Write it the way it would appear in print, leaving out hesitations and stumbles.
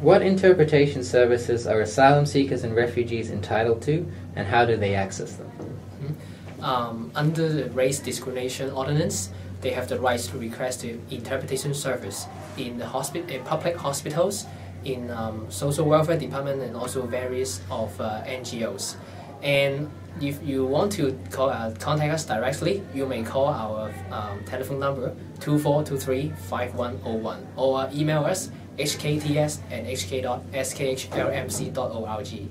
What interpretation services are asylum seekers and refugees entitled to, and how do they access them? Under the Race Discrimination Ordinance, they have the right to request the interpretation service in the public hospitals, in Social Welfare Department, and also various of NGOs. And if you want to call, contact us directly, you may call our telephone number 2423-5101 or email us hkts@hk.skhlmc.org.